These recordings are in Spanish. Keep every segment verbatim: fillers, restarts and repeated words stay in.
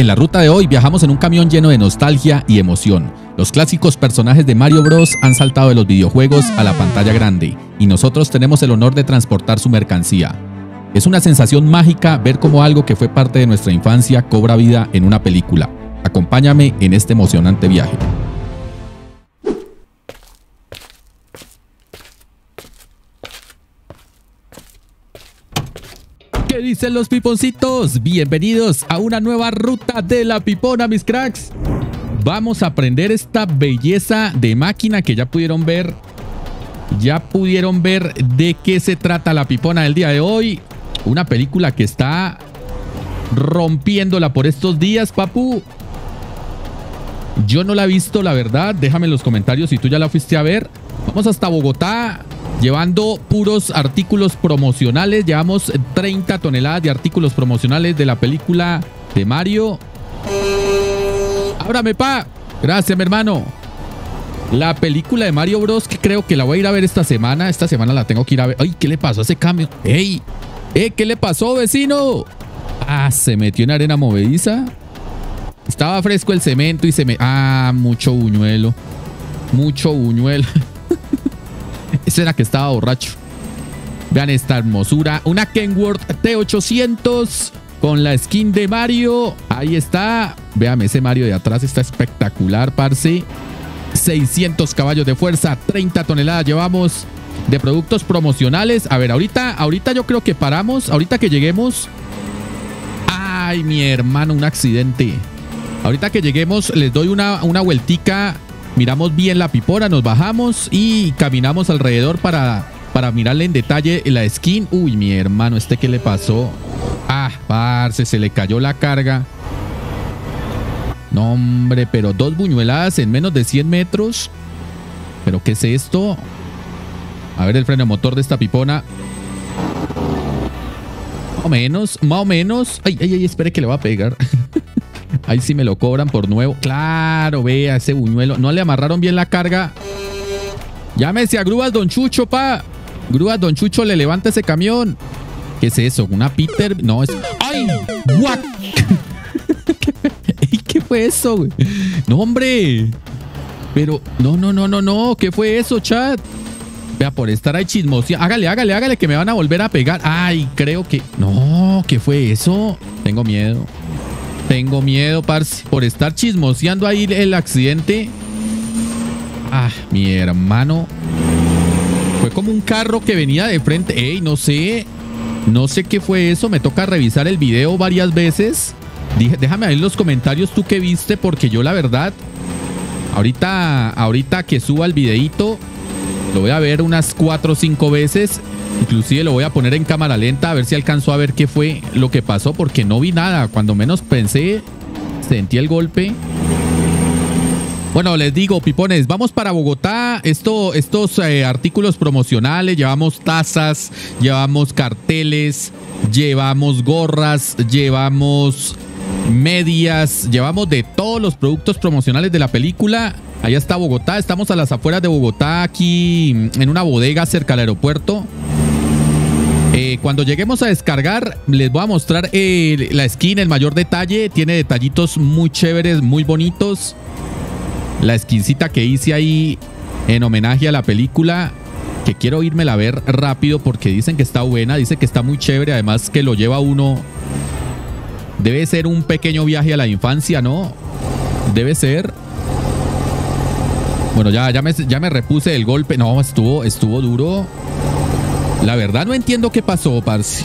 En la ruta de hoy viajamos en un camión lleno de nostalgia y emoción. Los clásicos personajes de Mario Bros han saltado de los videojuegos a la pantalla grande y nosotros tenemos el honor de transportar su mercancía. Es una sensación mágica ver cómo algo que fue parte de nuestra infancia cobra vida en una película. Acompáñame en este emocionante viaje. ¿Qué dicen los piponcitos? Bienvenidos a una nueva ruta de la pipona, mis cracks. Vamos a aprender esta belleza de máquina que ya pudieron ver. Ya pudieron ver de qué se trata la pipona del día de hoy. Una película que está rompiéndola por estos días, papu. Yo no la he visto, la verdad. Déjame en los comentarios si tú ya la fuiste a ver. Vamos hasta Bogotá. Llevando puros artículos promocionales, llevamos treinta toneladas de artículos promocionales de la película de Mario. ¡Ábrame, pa! Gracias, mi hermano. La película de Mario Bros, que creo que la voy a ir a ver esta semana. Esta semana la tengo que ir a ver. ¡Ay! ¿Qué le pasó a ese camión? ¡Ey! ¡Eh! ¿Qué le pasó, vecino? Ah, se metió en arena movediza. Estaba fresco el cemento y se me... Ah, mucho buñuelo. Mucho buñuelo. Ese era que estaba borracho. Vean esta hermosura. Una Kenworth T ochocientos con la skin de Mario. Ahí está. Véanme, ese Mario de atrás está espectacular, parce. seiscientos caballos de fuerza. treinta toneladas llevamos de productos promocionales. A ver, ahorita, ahorita yo creo que paramos. Ahorita que lleguemos... Ay, mi hermano, un accidente. Ahorita que lleguemos les doy una, una vueltica... Miramos bien la pipora, nos bajamos y caminamos alrededor para, para mirarle en detalle la skin. Uy, mi hermano, ¿este qué le pasó? Ah, parce, se le cayó la carga. No, hombre, pero dos buñueladas en menos de cien metros. ¿Pero qué es esto? A ver el freno motor de esta pipona. Más o menos, más o menos. Ay, ay, ay, espere que le va a pegar. Ahí sí me lo cobran por nuevo. Claro, vea ese buñuelo. No le amarraron bien la carga. Llámese a grúas Don Chucho, pa. Grúas Don Chucho, le levanta ese camión. ¿Qué es eso? ¿Una Peter? No, es... ¡Ay! ¡What! ¿Qué fue eso, güey? No, hombre. Pero... No, no, no, no, no. ¿Qué fue eso, chat? Vea, por estar ahí chismoseando. Hágale, hágale, hágale que me van a volver a pegar. Ay, creo que... No, ¿qué fue eso? Tengo miedo. Tengo miedo, parce, por estar chismoseando ahí el accidente. Ah, mi hermano. Fue como un carro que venía de frente. Ey, no sé. No sé qué fue eso. Me toca revisar el video varias veces. Dije, déjame ahí en los comentarios tú qué viste, porque yo la verdad, ahorita, ahorita que suba el videito, lo voy a ver unas cuatro o cinco veces. Inclusive lo voy a poner en cámara lenta a ver si alcanzo a ver qué fue lo que pasó, porque no vi nada. Cuando menos pensé, sentí el golpe. Bueno, les digo, pipones, vamos para Bogotá. Esto, estos eh, artículos promocionales, llevamos tazas, llevamos carteles, llevamos gorras, llevamos medias, llevamos de todos los productos promocionales de la película. Allá está Bogotá, estamos a las afueras de Bogotá, aquí en una bodega cerca del aeropuerto. Eh, cuando lleguemos a descargar, les voy a mostrar eh, la skin, el mayor detalle. Tiene detallitos muy chéveres, muy bonitos. La skincita que hice ahí en homenaje a la película, que quiero írmela a ver rápido porque dicen que está buena, dicen que está muy chévere. Además que lo lleva uno... Debe ser un pequeño viaje a la infancia, ¿no? Debe ser... Bueno, ya, ya, me, ya me repuse del golpe. No, estuvo, estuvo duro. La verdad no entiendo qué pasó, parce.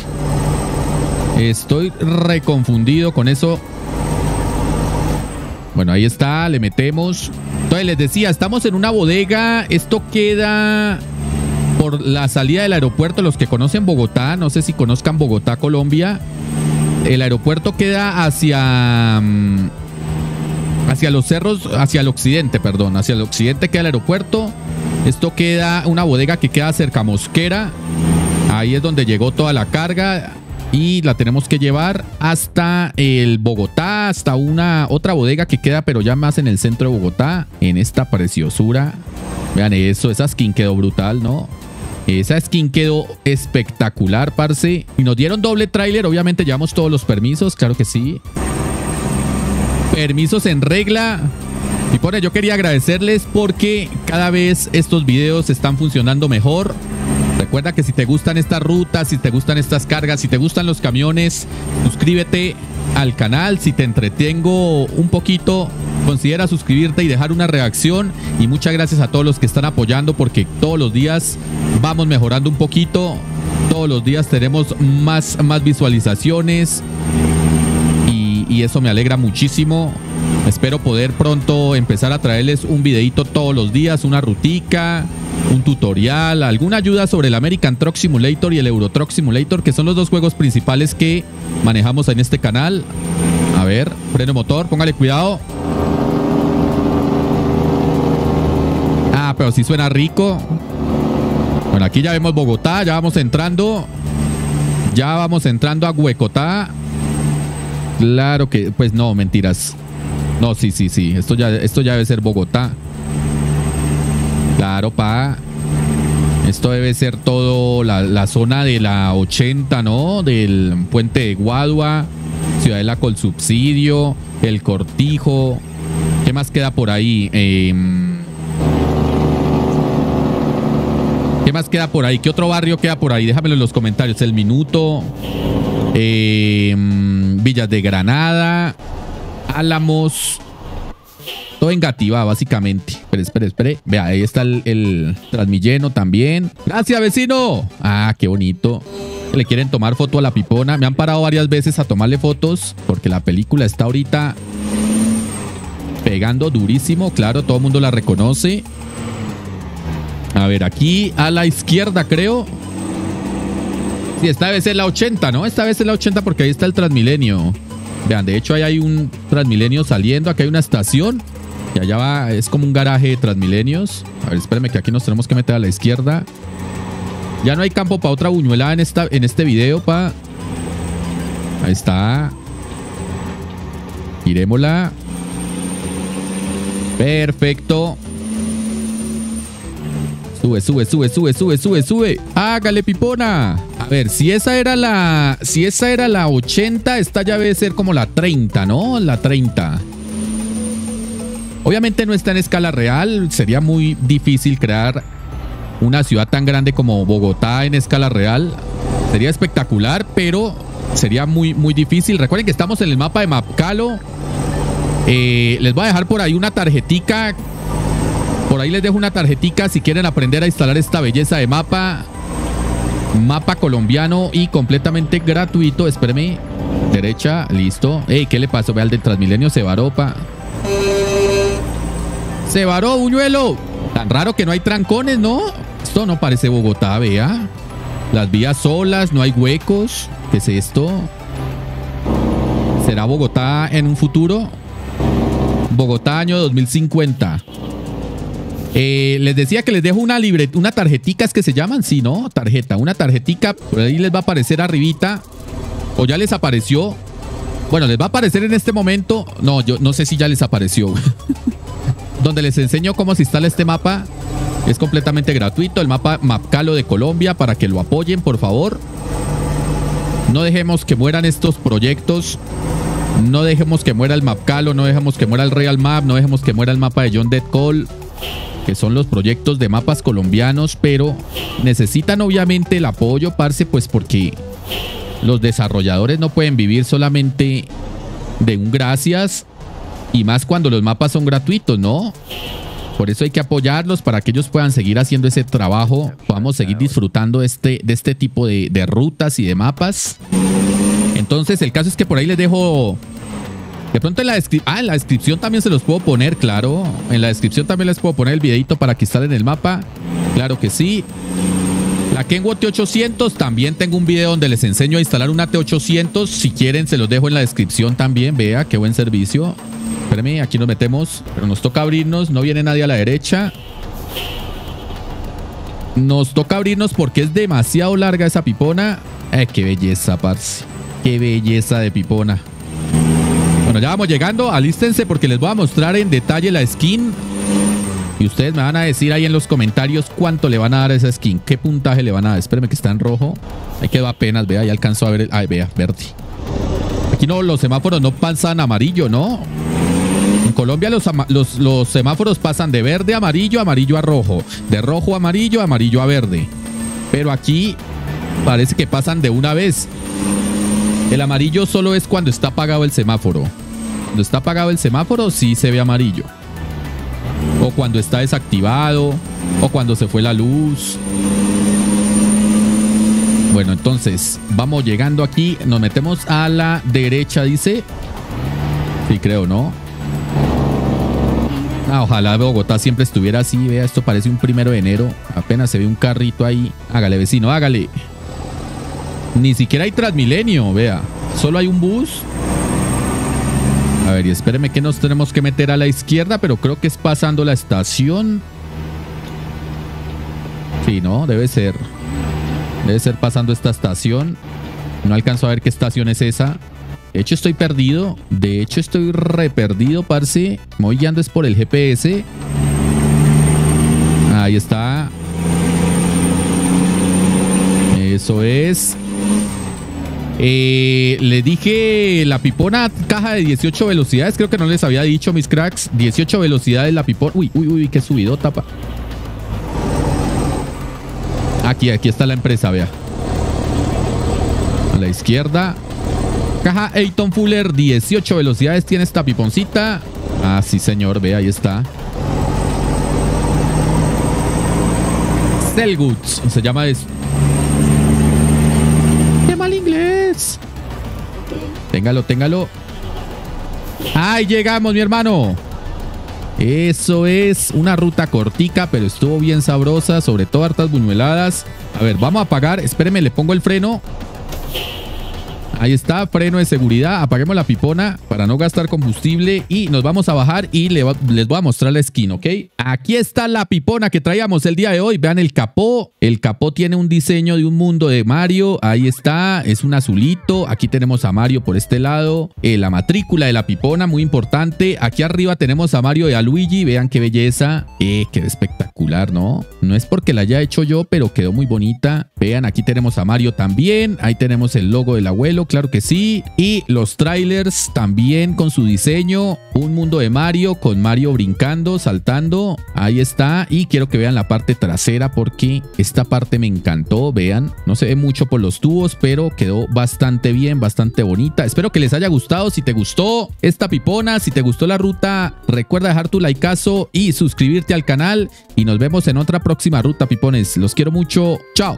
Estoy reconfundido con eso. Bueno, ahí está, le metemos. Entonces les decía, estamos en una bodega. Esto queda por la salida del aeropuerto. Los que conocen Bogotá, no sé si conozcan Bogotá, Colombia. El aeropuerto queda hacia... Hacia los cerros, hacia el occidente, perdón. Hacia el occidente queda el aeropuerto. Esto queda una bodega que queda cerca a Mosquera. Ahí es donde llegó toda la carga. Y la tenemos que llevar hasta el Bogotá. Hasta una otra bodega que queda, pero ya más en el centro de Bogotá. En esta preciosura. Vean eso, esa skin quedó brutal, ¿no? Esa skin quedó espectacular, parce. Y nos dieron doble tráiler. Obviamente llevamos todos los permisos, claro que sí. permisos en regla. Y por ello quería agradecerles porque cada vez estos videos están funcionando mejor. Recuerda que si te gustan estas rutas, si te gustan estas cargas, si te gustan los camiones, suscríbete al canal. Si te entretengo un poquito, considera suscribirte y dejar una reacción. Y muchas gracias a todos los que están apoyando, porque todos los días vamos mejorando un poquito. Todos los días tenemos más, más visualizaciones y, y eso me alegra muchísimo. Espero poder pronto empezar a traerles un videito todos los días, una rutica, un tutorial, alguna ayuda sobre el American Truck Simulator y el Euro Truck Simulator, que son los dos juegos principales que manejamos en este canal. A ver, freno motor, póngale cuidado. Ah, pero sí suena rico. Bueno, aquí ya vemos Bogotá, ya vamos entrando. Ya vamos entrando a Huecotá. Claro que, pues no, mentiras. No, sí, sí, sí, esto ya, esto ya debe ser Bogotá. Claro, pa. Esto debe ser todo la, la zona de la ochenta, ¿no? Del puente de Guadua, Ciudadela con subsidio, El Cortijo. ¿Qué más queda por ahí? Eh, ¿Qué más queda por ahí? ¿Qué otro barrio queda por ahí? Déjamelo en los comentarios. El Minuto, eh, Villas de Granada, Álamos. Todo engativado, básicamente. Espere, espere, espere. Vea, ahí está el, el Transmilenio también. ¡Gracias, vecino! Ah, qué bonito. Le quieren tomar foto a la pipona. Me han parado varias veces a tomarle fotos porque la película está ahorita pegando durísimo. Claro, todo el mundo la reconoce. A ver, aquí a la izquierda, creo. Sí, esta vez es la ochenta, ¿no? Esta vez es la ochenta porque ahí está el Transmilenio. Vean, de hecho ahí hay un Transmilenio saliendo. Aquí hay una estación. Y allá va, es como un garaje de Transmilenios. A ver, espérenme que aquí nos tenemos que meter a la izquierda. Ya no hay campo para otra buñuela en, esta, en este video, pa. Ahí está. Girémosla. Perfecto. Sube, sube, sube, sube, sube, sube, sube. Hágale, pipona. A ver, si esa era la... Si esa era la ochenta, esta ya debe ser como la treinta, ¿no? La treinta. Obviamente no está en escala real. Sería muy difícil crear una ciudad tan grande como Bogotá en escala real. Sería espectacular, pero sería muy, muy difícil. Recuerden que estamos en el mapa de Mapcalo. Eh, les voy a dejar por ahí una tarjetica. Por ahí les dejo una tarjetica si quieren aprender a instalar esta belleza de mapa. Mapa colombiano y completamente gratuito. Espérame. Derecha. Listo. Ey, ¿qué le pasó? Vea, el del Transmilenio se varó, pa. Se varó, buñuelo. Tan raro que no hay trancones, ¿no? Esto no parece Bogotá, vea. Las vías solas, no hay huecos. ¿Qué es esto? ¿Será Bogotá en un futuro? Bogotá año dos mil cincuenta. Eh, les decía que les dejo una libreta, una tarjetica, es que se llaman, sí, ¿no? Tarjeta, una tarjetica, por ahí les va a aparecer arribita, o ya les apareció, bueno, les va a aparecer en este momento, no, yo no sé si ya les apareció, donde les enseño cómo se instala este mapa, es completamente gratuito, el mapa Mapcalo de Colombia, para que lo apoyen, por favor, no dejemos que mueran estos proyectos. No dejemos que muera el Mapcalo, no dejemos que muera el Real Map, no dejemos que muera el mapa de John Dead Cole, que son los proyectos de mapas colombianos, pero necesitan obviamente el apoyo, parce, pues porque los desarrolladores no pueden vivir solamente de un gracias, y más cuando los mapas son gratuitos, ¿no? Por eso hay que apoyarlos para que ellos puedan seguir haciendo ese trabajo, podamos seguir disfrutando este, de este tipo de, de rutas y de mapas. Entonces el caso es que por ahí les dejo de pronto en la descripción, ah, en la descripción también se los puedo poner, claro, en la descripción también les puedo poner el videito para que instalen el mapa, claro que sí. La Kenworth T ochocientos, también tengo un video donde les enseño a instalar una T ochocientos, si quieren se los dejo en la descripción también, vea, qué buen servicio. Espérenme, aquí nos metemos, pero nos toca abrirnos, no viene nadie a la derecha. Nos toca abrirnos porque es demasiado larga esa pipona. Eh, qué belleza, parce. Qué belleza de pipona. Bueno, ya vamos llegando. Alístense porque les voy a mostrar en detalle la skin. Y ustedes me van a decir ahí en los comentarios cuánto le van a dar a esa skin. Qué puntaje le van a dar. Espérenme que está en rojo. Ahí quedó apenas. Vea, ya alcanzó a ver. El... Ay, vea, verde. Aquí no, los semáforos no pasan amarillo, ¿no? En Colombia los, los, los semáforos pasan de verde a amarillo, amarillo a rojo, de rojo a amarillo, amarillo a verde. Pero aquí parece que pasan de una vez. El amarillo solo es cuando está apagado el semáforo. Cuando está apagado el semáforo sí se ve amarillo. O cuando está desactivado, o cuando se fue la luz. Bueno, entonces vamos llegando aquí, nos metemos a la derecha, dice. Sí, creo, ¿no? Ah, ojalá Bogotá siempre estuviera así. Vea, esto parece un primero de enero. Apenas se ve un carrito ahí. Hágale, vecino, hágale. Ni siquiera hay Transmilenio, vea. Solo hay un bus. A ver, y espéreme que nos tenemos que meter a la izquierda, pero creo que es pasando la estación. Sí, ¿no? Debe ser. Debe ser pasando esta estación. No alcanzo a ver qué estación es esa. De hecho, estoy perdido. De hecho, estoy re perdido, parce. Me voy guiando es por el G P S. Ahí está. Eso es. Eh, le dije la pipona caja de dieciocho velocidades. Creo que no les había dicho, mis cracks. dieciocho velocidades la pipona. Uy, uy, uy, qué subido, tapa. Aquí, aquí está la empresa, vea. A la izquierda. Caja Eaton Fuller, dieciocho velocidades. Tiene esta piponcita. Ah, sí, señor, vea, ahí está. Sell goods, se llama esto. ¡Qué mal inglés! Téngalo, téngalo. ¡Ay, llegamos, mi hermano! Eso es una ruta cortica, pero estuvo bien sabrosa, sobre todo hartas buñueladas. A ver, vamos a apagar. Espéreme, le pongo el freno. Ahí está, freno de seguridad. Apaguemos la pipona para no gastar combustible y nos vamos a bajar y le va, les voy a mostrar la skin, ¿ok? Aquí está la pipona que traíamos el día de hoy. Vean el capó. El capó tiene un diseño de un mundo de Mario. Ahí está, es un azulito. Aquí tenemos a Mario por este lado. Eh, la matrícula de la pipona, muy importante. Aquí arriba tenemos a Mario y a Luigi. Vean qué belleza. Eh, qué espectacular, ¿no? No es porque la haya hecho yo, pero quedó muy bonita. Vean, aquí tenemos a Mario también. Ahí tenemos el logo del abuelo. Claro que sí. Y los trailers también con su diseño. Un mundo de Mario con Mario brincando, saltando. Ahí está. Y quiero que vean la parte trasera porque esta parte me encantó. Vean, no se ve mucho por los tubos, pero quedó bastante bien, bastante bonita. Espero que les haya gustado. Si te gustó esta pipona, si te gustó la ruta, recuerda dejar tu likeazo y suscribirte al canal. Y nos vemos en otra próxima ruta, pipones. Los quiero mucho. Chao.